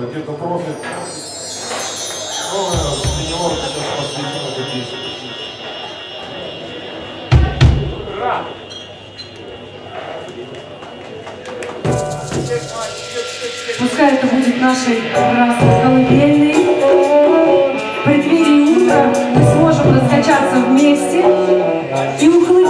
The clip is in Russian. где-то профит. Ну, минимум сейчас посвятим эту песню. Ура! Пускай это будет нашей красной колыбельной. В преддверии утра мы сможем раскачаться вместе и ухлыть.